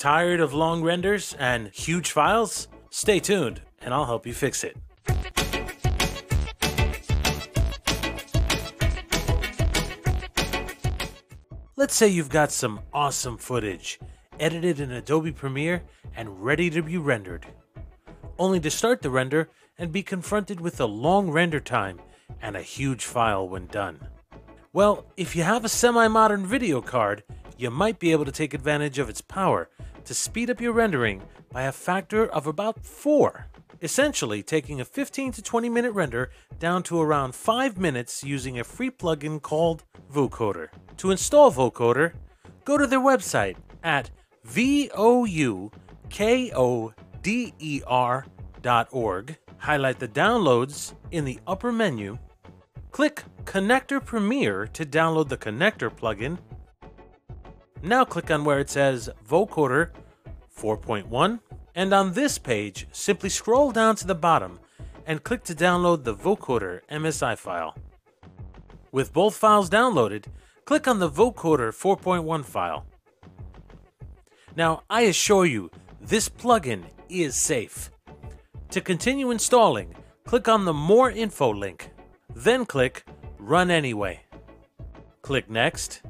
Tired of long renders and huge files? Stay tuned and I'll help you fix it. Let's say you've got some awesome footage, edited in Adobe Premiere and ready to be rendered. Only to start the render and be confronted with a long render time and a huge file when done. Well, if you have a semi-modern video card, you might be able to take advantage of its power to speed up your rendering by a factor of about 4, essentially taking a 15 to 20 minute render down to around 5 minutes using a free plugin called Voukoder. To install Voukoder, go to their website at voukoder.org, highlight the downloads in the upper menu, click Connector Premiere to download the connector plugin. Now click on where it says Voukoder 4.1, and on this page, simply scroll down to the bottom and click to download the Voukoder MSI file. With both files downloaded, click on the Voukoder 4.1 file. Now, I assure you, this plugin is safe. To continue installing, click on the More Info link, then click Run Anyway. Click Next.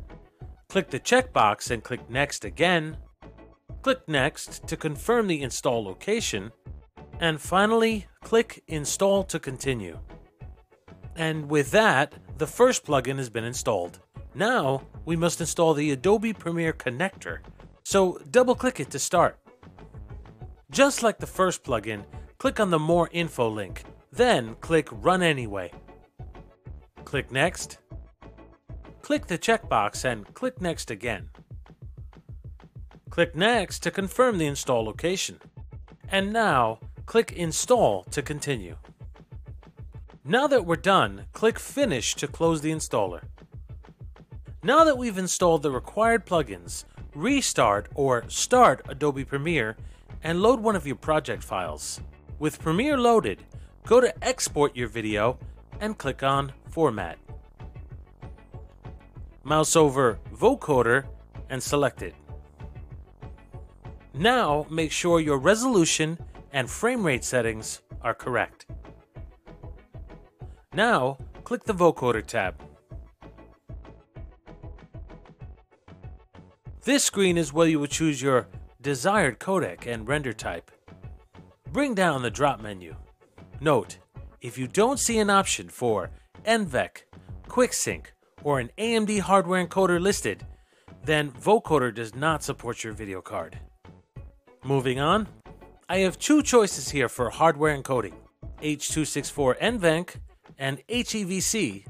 Click the checkbox and click Next again. Click Next to confirm the install location. And finally, click Install to continue. And with that, the first plugin has been installed. Now, we must install the Adobe Premiere connector. So double-click it to start. Just like the first plugin, click on the More Info link, then click Run Anyway. Click Next. Click the checkbox and click Next again. Click Next to confirm the install location. And now, click Install to continue. Now that we're done, click Finish to close the installer. Now that we've installed the required plugins, restart or start Adobe Premiere and load one of your project files. With Premiere loaded, go to Export Your Video and click on Format. Mouse over Voukoder and select it. Now make sure your resolution and frame rate settings are correct. Now click the Voukoder tab. This screen is where you would choose your desired codec and render type. Bring down the drop menu. Note, if you don't see an option for NVENC, QuickSync, or an AMD hardware encoder listed, then Voukoder does not support your video card. Moving on, I have two choices here for hardware encoding, H.264 NVENC and HEVC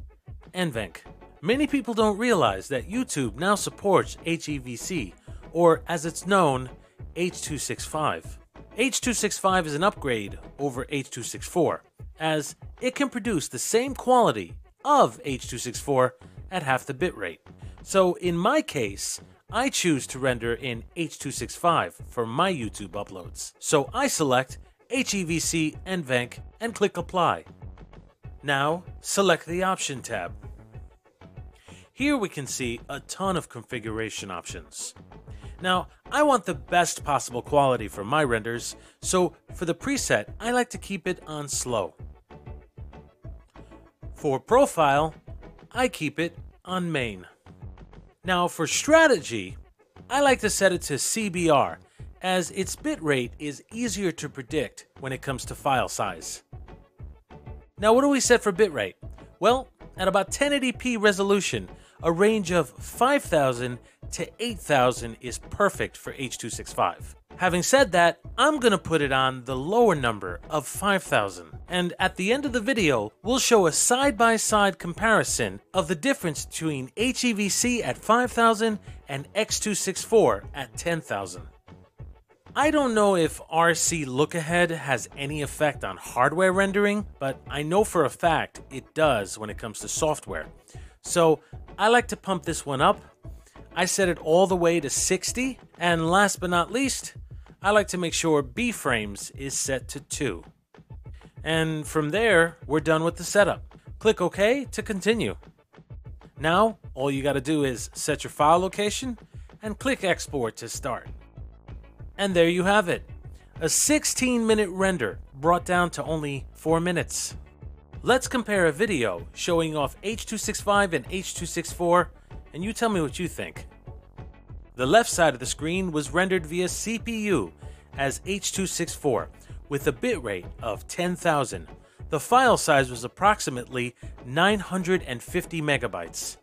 NVENC. Many people don't realize that YouTube now supports HEVC, or as it's known, H.265. H.265 is an upgrade over H.264, as it can produce the same quality of H.264 at half the bitrate. So in my case, I choose to render in H.265 for my YouTube uploads. So I select HEVC NVENC and click Apply. Now select the Option tab. Here we can see a ton of configuration options. Now I want the best possible quality for my renders, so for the preset I like to keep it on slow. For profile, I keep it on main. Now for strategy, I like to set it to CBR, as its bitrate is easier to predict when it comes to file size. Now what do we set for bitrate? Well, at about 1080p resolution, a range of 5,000 to 8,000 is perfect for H.265. Having said that, I'm going to put it on the lower number of 5,000, and at the end of the video, we'll show a side-by-side comparison of the difference between HEVC at 5,000 and X264 at 10,000. I don't know if RC Lookahead has any effect on hardware rendering, but I know for a fact it does when it comes to software. So I like to pump this one up. I set it all the way to 60, and last but not least, I like to make sure B-Frames is set to 2. And from there, we're done with the setup. Click OK to continue. Now, all you gotta do is set your file location and click Export to start. And there you have it. A 16-minute render brought down to only 4 minutes. Let's compare a video showing off H.265 and H.264 and you tell me what you think. The left side of the screen was rendered via CPU as H.264 with a bitrate of 10,000. The file size was approximately 950 megabytes.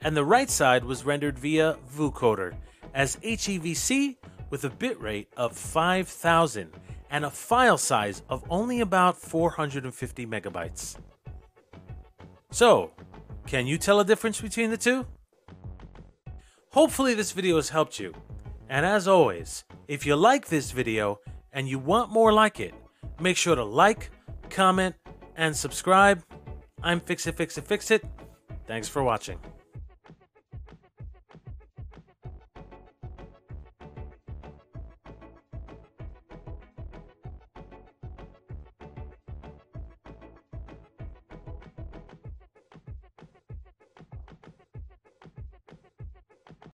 And the right side was rendered via Voukoder as HEVC with a bitrate of 5,000 and a file size of only about 450 megabytes. So, can you tell a difference between the two? Hopefully this video has helped you. And as always, if you like this video and you want more like it, make sure to like, comment, and subscribe. I'm Fixit Fixit Fixit. Thanks for watching.